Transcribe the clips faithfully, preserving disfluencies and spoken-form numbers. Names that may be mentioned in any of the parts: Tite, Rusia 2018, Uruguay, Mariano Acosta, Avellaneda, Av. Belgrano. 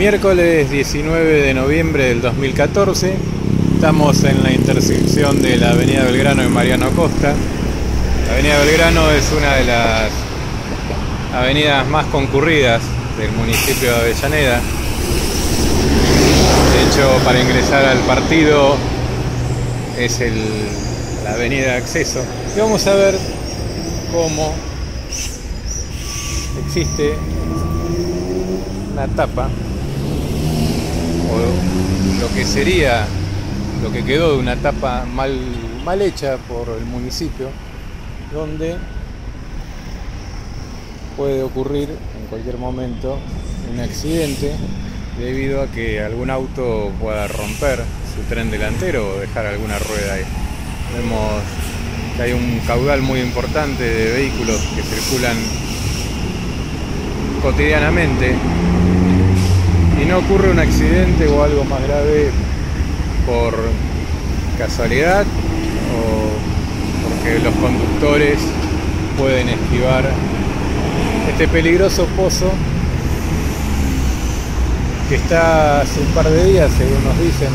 Miércoles diecinueve de noviembre del dos mil catorce, estamos en la intersección de la Avenida Belgrano y Mariano Acosta. La Avenida Belgrano es una de las avenidas más concurridas del municipio de Avellaneda. De hecho, para ingresar al partido es el, la avenida de acceso. Y vamos a ver cómo existe una tapa, o lo que sería, lo que quedó de una tapa mal, mal hecha por el municipio, donde puede ocurrir en cualquier momento un accidente debido a que algún auto pueda romper su tren delantero o dejar alguna rueda ahí. Vemos que hay un caudal muy importante de vehículos que circulan cotidianamente y no ocurre un accidente o algo más grave por casualidad o porque los conductores pueden esquivar este peligroso pozo que está hace un par de días, según nos dicen,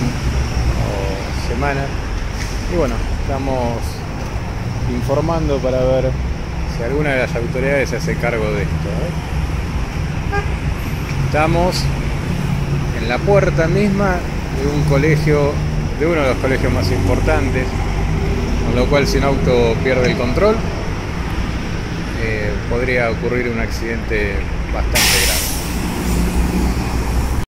o semanas. Y bueno, estamos informando para ver si alguna de las autoridades se hace cargo de esto, ¿eh? Estamos en la puerta misma de un colegio, de uno de los colegios más importantes, con lo cual si un auto pierde el control, eh, podría ocurrir un accidente bastante grave.